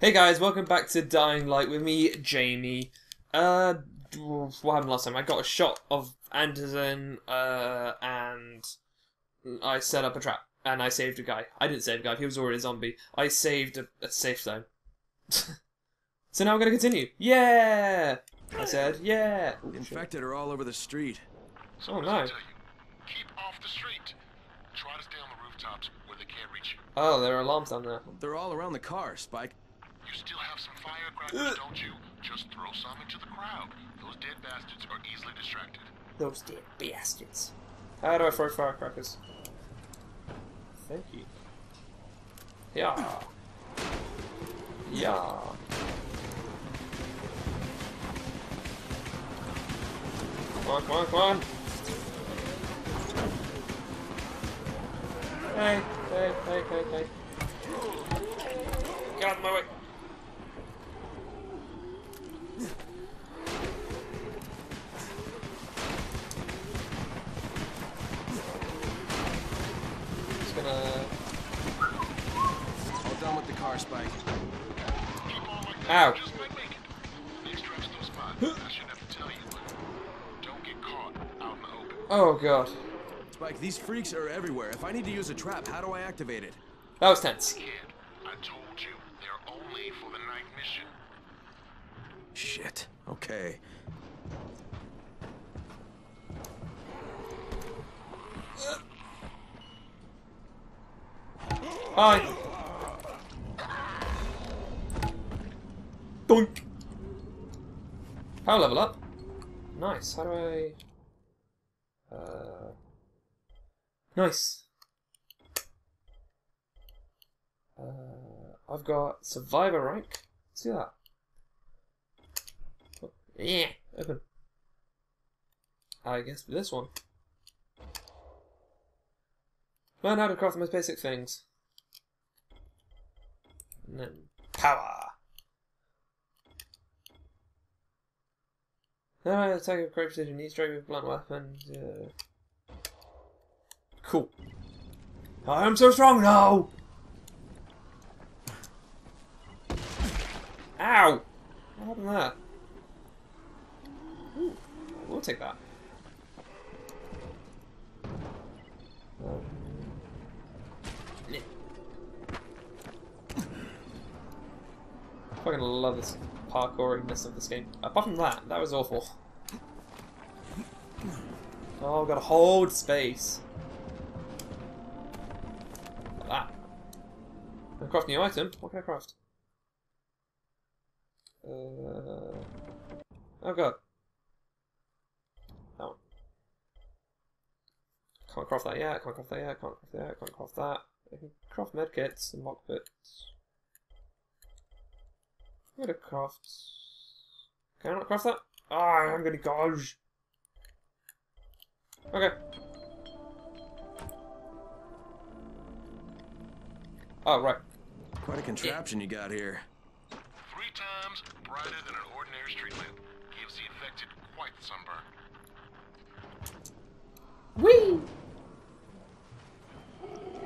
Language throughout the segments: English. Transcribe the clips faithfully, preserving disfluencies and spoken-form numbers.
Hey guys, welcome back to Dying Light with me, Jamie. Uh, what happened last time? I got a shot of Anderson, uh, and I set up a trap, and I saved a guy. I didn't save a guy, he was already a zombie. I saved a, a safe zone. So now we're gonna continue. Yeah! I said, yeah! Ooh, Infected shit. Are all over the street. So oh no. Keep off the street. Try to stay on the rooftops where they can't reach you. Oh, there are alarms down there. They're all around the car, Spike. You still have some firecrackers, don't you? Just throw some into the crowd. Those dead bastards are easily distracted. Those dead bastards. How do I throw firecrackers? Thank you. Yeah. Yeah. Come on, come on, come on. Hey, hey, hey, hey, hey. Get out of my way. Just gonna. All done with the car, Spike. Ow. Just might make it. Next trap's no spot. I shouldn't have to tell you, but don't get caught out in the open. Oh god. Spike, these freaks are everywhere. If I need to use a trap, how do I activate it? That was tense. Kid, I told you they're only for the night mission. Shit. Okay. Hi. Doink. Power level up. Nice. How do I? Uh. Nice. Uh, I've got survivor rank. Let's do that. Yeah, open. I guess for this one. Learn how to craft the most basic things. And then power. Then I attack with great precision, you strike with blunt weapon. Uh... Cool. I am so strong now! Ow! What happened there? Ooh, we'll take that. Um, fucking love this parkouriness of this game. Apart from that, that was awful. Oh, gotta hold space. Like that. I'm gonna craft a new item. What can I craft? Uh, oh god. Can't craft that yet, can't craft that yet, can't craft that yet, can't craft that. I can craft medkits and mock bits. I'm gonna craft. Can I not craft that? Ah, oh, I'm gonna gouge. Okay. Oh, right. Quite a contraption you got here. Three times brighter than an ordinary street lamp. Gives the infected quite the sunburn. Whee!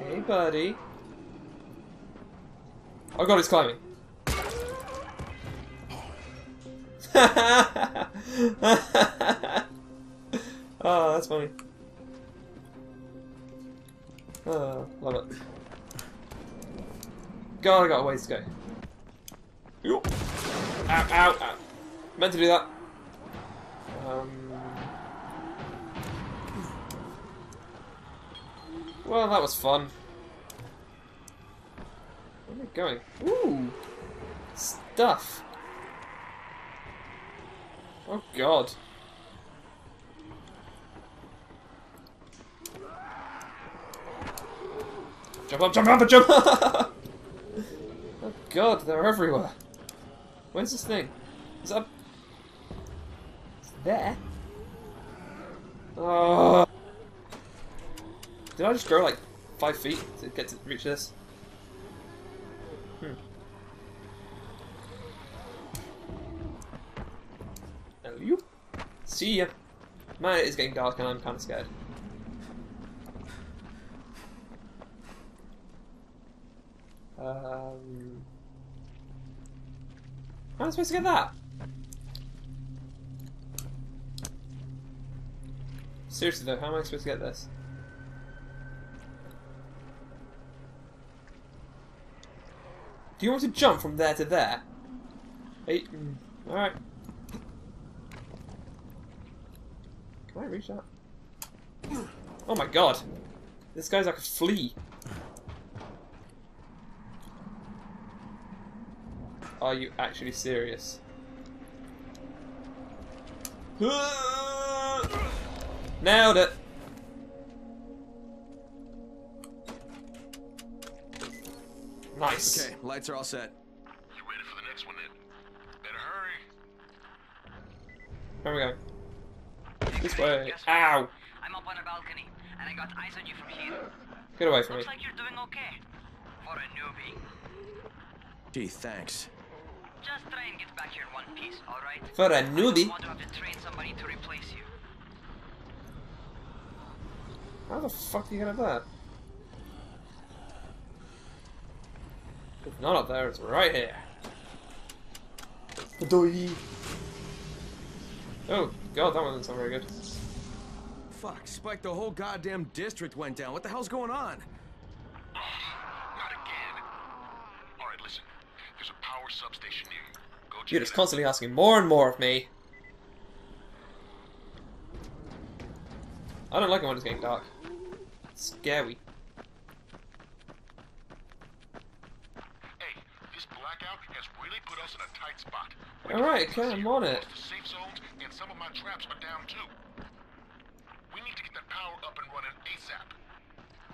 Hey, buddy. Oh god, he's climbing. Oh, that's funny. Oh, love it. God, I got a ways to go. Ow, ow, ow. Meant to do that. Um. Well, that was fun. Where am I going? Ooh! Stuff! Oh god. Jump up, jump up, jump up! Oh god, they're everywhere. Where's this thing? Is that up? It's there. Oh. Did I just grow like five feet to get to reach this? Hmm. Hello, you. See ya. Man, it is getting dark and I'm kind of scared. Um. How am I supposed to get that? Seriously though, how am I supposed to get this? Do you want to jump from there to there? Hey, mm, alright. Can I reach that? Oh my god! This guy's like a flea. Are you actually serious? Nailed it! Nice. Okay, lights are all set. You waited for the next one then. Better hurry. Where are we going? This way. Ow! I'm up on a balcony, and I got eyes on you from here. Get away from me. Looks like you're doing okay. For a newbie. Gee, thanks. Just try and get back here in one piece, alright? For a newbie? I want to have to train somebody to replace you. How the fuck do you get up there? If not up there, it's right here. Oh, god, that one didn't sound very good. Fuck, Spike, the whole goddamn district went down. What the hell's going on? Oh, not again. Alright, listen. There's a power substation near you. Go check. You're just constantly asking more and more of me. I don't like it when it's getting dark. It's scary. Alright, okay, I'm on it.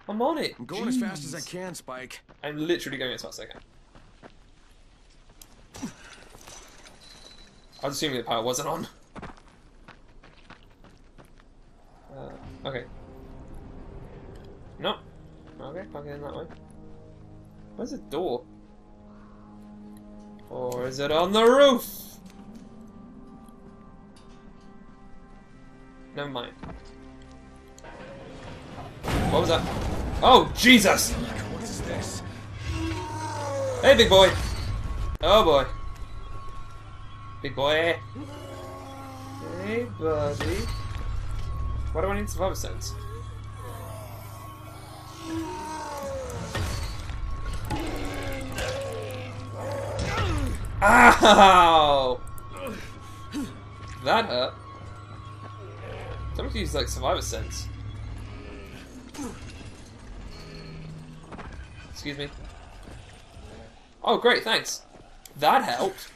I'm on it. I'm going Jeez. as fast as I can, Spike. I'm literally going as fast as I can. I was assuming the power wasn't on. Uh, okay. No. Okay, can't get in that way. Where's the door? Or is it on the roof? Never mind. What was that? Oh, Jesus! What is this? Hey, big boy! Oh, boy. Big boy. Hey, buddy. Why do I need survivor sense? Ow! That hurt. I'm gonna use like survivor sense. Excuse me. Oh great, thanks. That helped.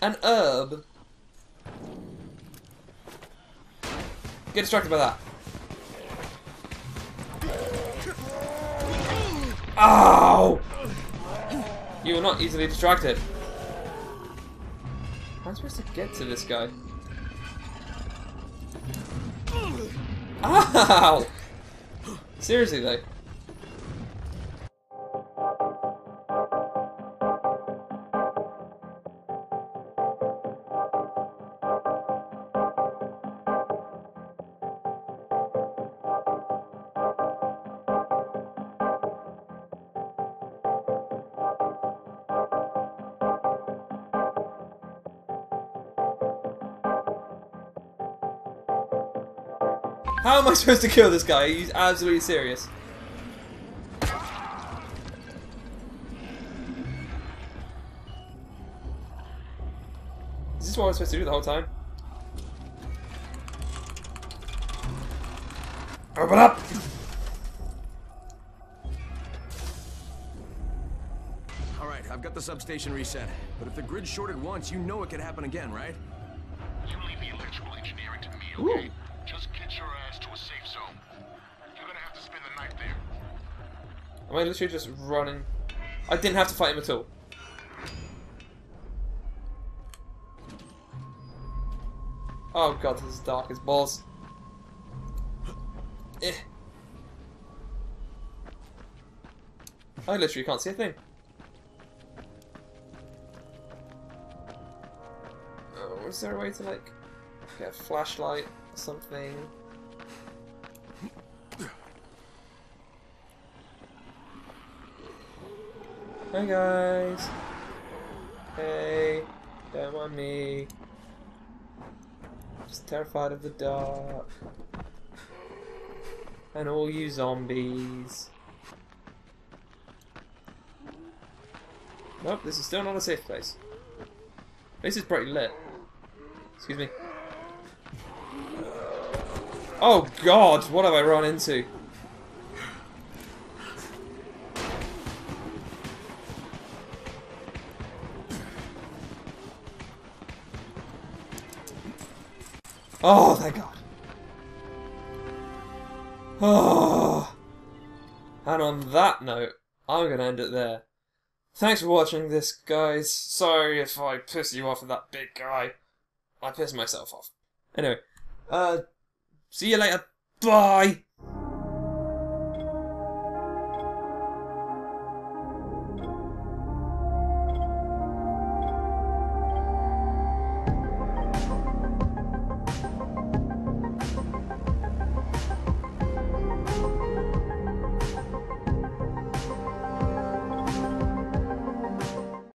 An herb. Get distracted by that. Ow! You are not easily distracted. How am I supposed to get to this guy? Ow! Seriously though. How am I supposed to kill this guy? Are you absolutely serious? Is this what I was supposed to do the whole time? Open up! Alright, I've got the substation reset. But if the grid shorted once, you know it could happen again, right? You leave the electrical engineering to me, okay? Ooh. Just get your ass to a safe zone. You're gonna have to spend the night there. Am I literally just running? I didn't have to fight him at all. Oh god, this is dark as balls. Eh. I literally can't see a thing. Oh, is there a way to like get a flashlight? Something. Hey guys. Hey. Damn on me. I'm just terrified of the dark. And all you zombies. Nope, this is still not a safe place. This is pretty lit. Excuse me. Oh god, what have I run into? Oh, thank god. Oh. And on that note, I'm going to end it there. Thanks for watching this, guys. Sorry if I pissed you off with that big guy. I pissed myself off. Anyway, uh, see you later. Bye!